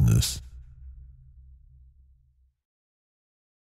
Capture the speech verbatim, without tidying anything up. business.